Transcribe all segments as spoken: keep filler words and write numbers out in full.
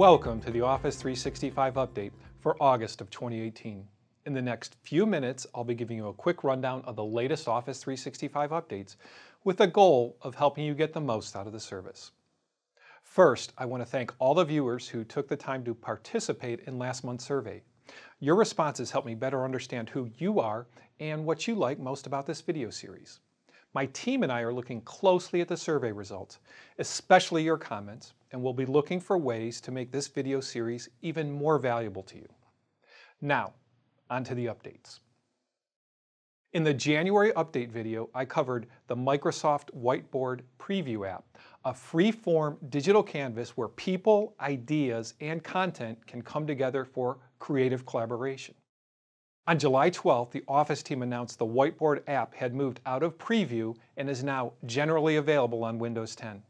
Welcome to the Office three sixty-five update for August of twenty eighteen. In the next few minutes, I'll be giving you a quick rundown of the latest Office three sixty-five updates with the goal of helping you get the most out of the service. First, I want to thank all the viewers who took the time to participate in last month's survey. Your responses help me better understand who you are and what you like most about this video series. My team and I are looking closely at the survey results, especially your comments, and we'll be looking for ways to make this video series even more valuable to you. Now, on to the updates. In the January update video, I covered the Microsoft Whiteboard Preview app, a free-form digital canvas where people, ideas, and content can come together for creative collaboration. On July twelfth, the Office team announced the Whiteboard app had moved out of preview and is now generally available on Windows ten.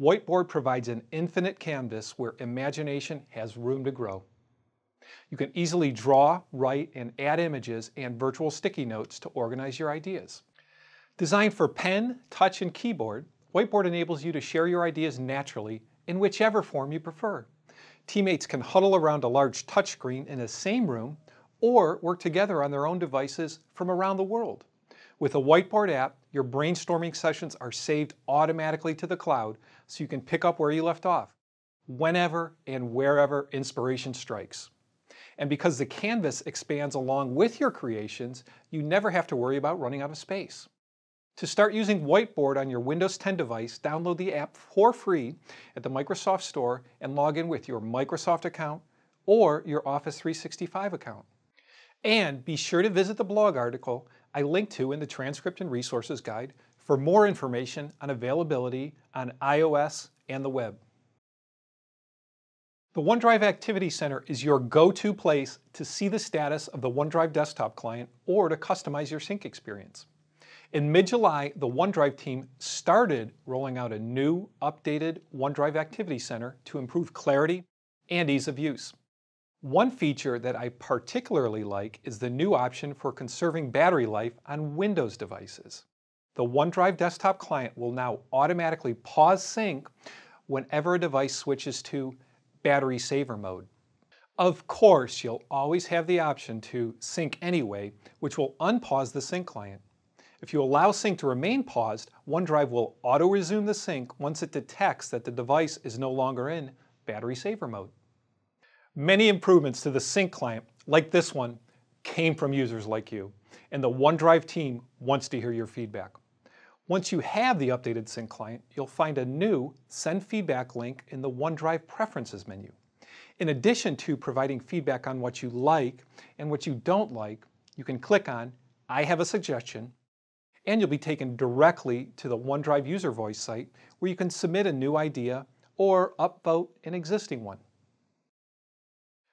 Whiteboard provides an infinite canvas where imagination has room to grow. You can easily draw, write, and add images and virtual sticky notes to organize your ideas. Designed for pen, touch, and keyboard, Whiteboard enables you to share your ideas naturally in whichever form you prefer. Teammates can huddle around a large touchscreen in the same room or work together on their own devices from around the world. With the Whiteboard app, your brainstorming sessions are saved automatically to the cloud so you can pick up where you left off, whenever and wherever inspiration strikes. And because the canvas expands along with your creations, you never have to worry about running out of space. To start using Whiteboard on your Windows ten device, download the app for free at the Microsoft Store and log in with your Microsoft account or your Office three sixty-five account. And be sure to visit the blog article I linked to in the transcript and resources guide for more information on availability on iOS and the web. The OneDrive Activity Center is your go-to place to see the status of the OneDrive desktop client or to customize your sync experience. In mid-July, the OneDrive team started rolling out a new, updated OneDrive Activity Center to improve clarity and ease of use. One feature that I particularly like is the new option for conserving battery life on Windows devices. The OneDrive desktop client will now automatically pause sync whenever a device switches to battery saver mode. Of course, you'll always have the option to sync anyway, which will unpause the sync client. If you allow sync to remain paused, OneDrive will auto-resume the sync once it detects that the device is no longer in battery saver mode. Many improvements to the sync client, like this one, came from users like you, and the OneDrive team wants to hear your feedback. Once you have the updated sync client, you'll find a new Send Feedback link in the OneDrive Preferences menu. In addition to providing feedback on what you like and what you don't like, you can click on I Have a Suggestion, and you'll be taken directly to the OneDrive User Voice site where you can submit a new idea or upvote an existing one.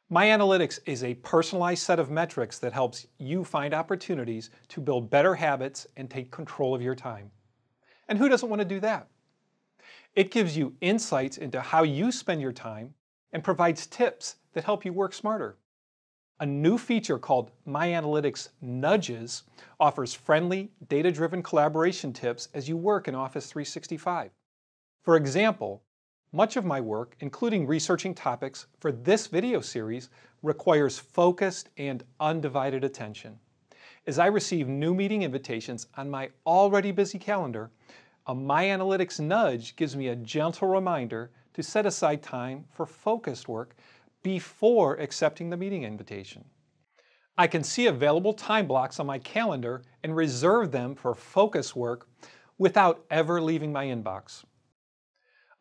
My Analytics is a personalized set of metrics that helps you find opportunities to build better habits and take control of your time. And who doesn't want to do that? It gives you insights into how you spend your time and provides tips that help you work smarter. A new feature called My Analytics Nudges offers friendly, data-driven collaboration tips as you work in Office three sixty-five. For example, much of my work, including researching topics for this video series, requires focused and undivided attention. As I receive new meeting invitations on my already busy calendar, a My Analytics nudge gives me a gentle reminder to set aside time for focused work before accepting the meeting invitation. I can see available time blocks on my calendar and reserve them for focus work without ever leaving my inbox.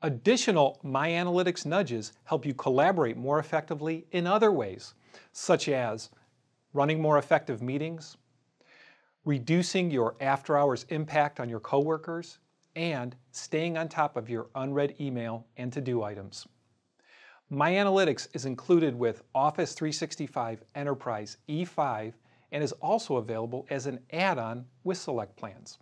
Additional My Analytics nudges help you collaborate more effectively in other ways, such as running more effective meetings, reducing your after-hours impact on your coworkers, and staying on top of your unread email and to-do items. My Analytics is included with Office three sixty-five Enterprise E five and is also available as an add-on with select plans.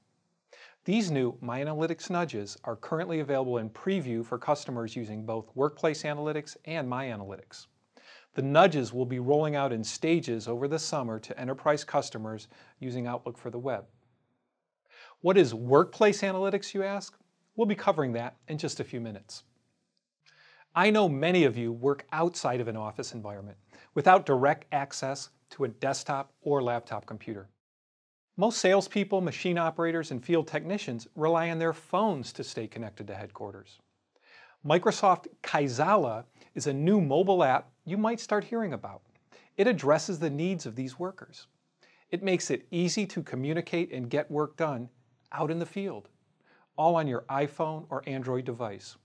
These new My Analytics nudges are currently available in preview for customers using both Workplace Analytics and My Analytics. The nudges will be rolling out in stages over the summer to enterprise customers using Outlook for the web. What is Workplace Analytics, you ask? We'll be covering that in just a few minutes. I know many of you work outside of an office environment without direct access to a desktop or laptop computer. Most salespeople, machine operators, and field technicians rely on their phones to stay connected to headquarters. Microsoft Kaizala is a new mobile app you might start hearing about. It addresses the needs of these workers. It makes it easy to communicate and get work done out in the field, all on your iPhone or Android device.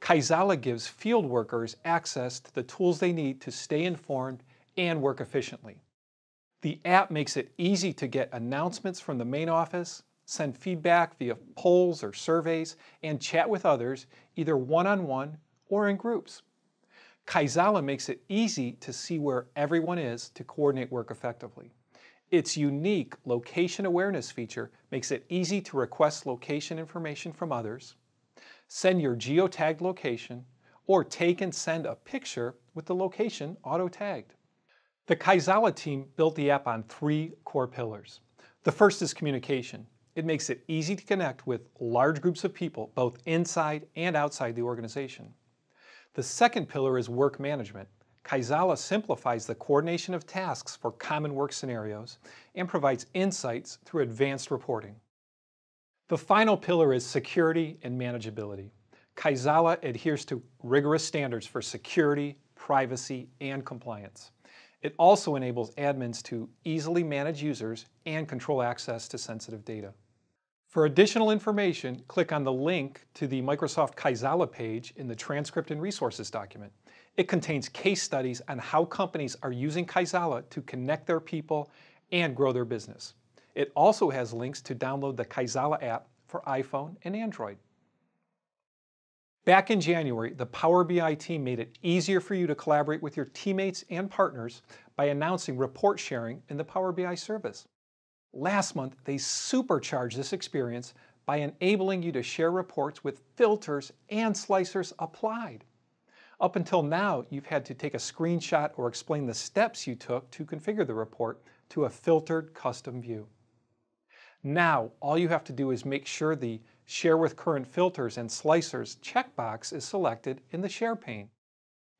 Kaizala gives field workers access to the tools they need to stay informed and work efficiently. The app makes it easy to get announcements from the main office, send feedback via polls or surveys, and chat with others, either one-on-one or in groups. Kaizala makes it easy to see where everyone is to coordinate work effectively. Its unique location awareness feature makes it easy to request location information from others, send your geotagged location, or take and send a picture with the location auto-tagged. The Kaizala team built the app on three core pillars. The first is communication. It makes it easy to connect with large groups of people, both inside and outside the organization. The second pillar is work management. Kaizala simplifies the coordination of tasks for common work scenarios and provides insights through advanced reporting. The final pillar is security and manageability. Kaizala adheres to rigorous standards for security, privacy, and compliance. It also enables admins to easily manage users and control access to sensitive data. For additional information, click on the link to the Microsoft Kaizala page in the transcript and resources document. It contains case studies on how companies are using Kaizala to connect their people and grow their business. It also has links to download the Kaizala app for iPhone and Android. Back in January, the Power B I team made it easier for you to collaborate with your teammates and partners by announcing report sharing in the Power B I service. Last month, they supercharged this experience by enabling you to share reports with filters and slicers applied. Up until now, you've had to take a screenshot or explain the steps you took to configure the report to a filtered custom view. Now, all you have to do is make sure the Share with Current Filters and Slicers checkbox is selected in the Share pane,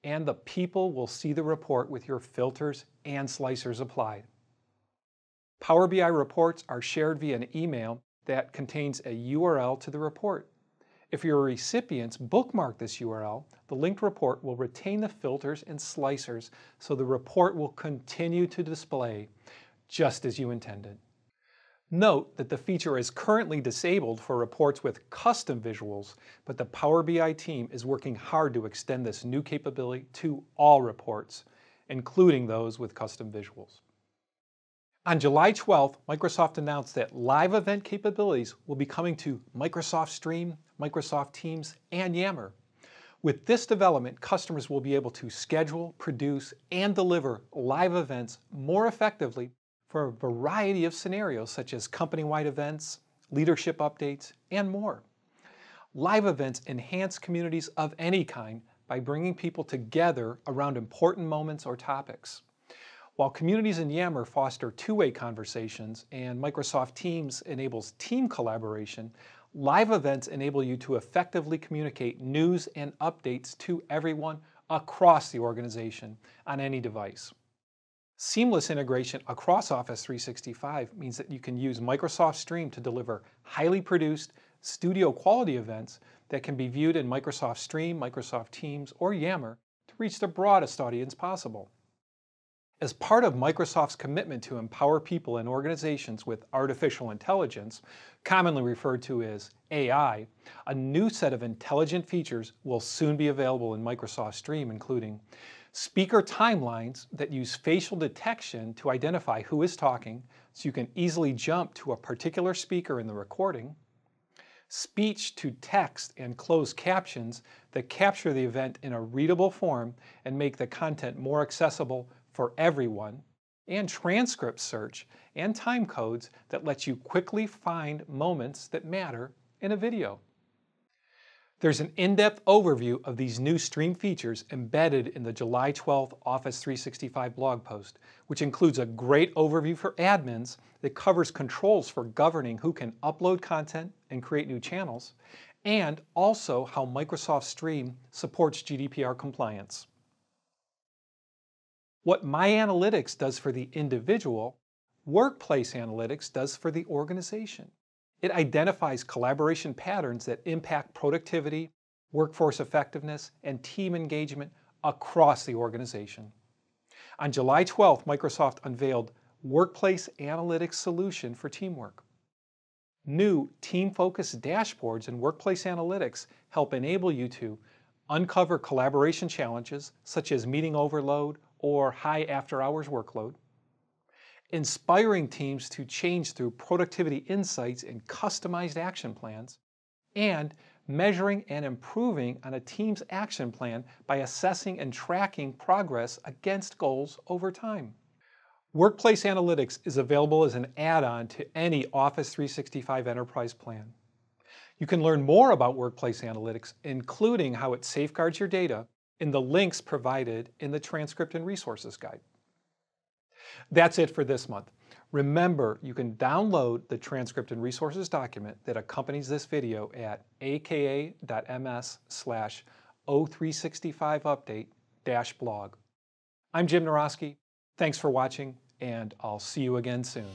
and the people will see the report with your filters and slicers applied. Power B I reports are shared via an email that contains a U R L to the report. If your recipients bookmark this U R L, the linked report will retain the filters and slicers, so the report will continue to display just as you intended. Note that the feature is currently disabled for reports with custom visuals, but the Power B I team is working hard to extend this new capability to all reports, including those with custom visuals. On July twelfth, Microsoft announced that live event capabilities will be coming to Microsoft Stream, Microsoft Teams, and Yammer. With this development, customers will be able to schedule, produce, and deliver live events more effectively for a variety of scenarios such as company-wide events, leadership updates, and more. Live events enhance communities of any kind by bringing people together around important moments or topics. While communities in Yammer foster two-way conversations and Microsoft Teams enables team collaboration, live events enable you to effectively communicate news and updates to everyone across the organization on any device. Seamless integration across Office three sixty-five means that you can use Microsoft Stream to deliver highly produced, studio-quality events that can be viewed in Microsoft Stream, Microsoft Teams, or Yammer to reach the broadest audience possible. As part of Microsoft's commitment to empower people and organizations with artificial intelligence, commonly referred to as A I, a new set of intelligent features will soon be available in Microsoft Stream, including speaker timelines that use facial detection to identify who is talking, so you can easily jump to a particular speaker in the recording, speech-to-text and closed captions that capture the event in a readable form and make the content more accessible for everyone, and transcript search and time codes that let you quickly find moments that matter in a video. There's an in-depth overview of these new Stream features embedded in the July twelfth Office three sixty-five blog post, which includes a great overview for admins that covers controls for governing who can upload content and create new channels, and also how Microsoft Stream supports G D P R compliance. What My Analytics does for the individual, Workplace Analytics does for the organization. It identifies collaboration patterns that impact productivity, workforce effectiveness, and team engagement across the organization. On July twelfth, Microsoft unveiled Workplace Analytics solution for teamwork. New team-focused dashboards in Workplace Analytics help enable you to uncover collaboration challenges such as meeting overload or high after-hours workload, inspiring teams to change through productivity insights and customized action plans, and measuring and improving on a team's action plan by assessing and tracking progress against goals over time. Workplace Analytics is available as an add-on to any Office three sixty-five Enterprise plan. You can learn more about Workplace Analytics, including how it safeguards your data, in the links provided in the transcript and resources guide. That's it for this month. Remember, you can download the transcript and resources document that accompanies this video at a k a dot m s slash oh three sixty-five update dash blog. I'm Jim Naroski. Thanks for watching, and I'll see you again soon.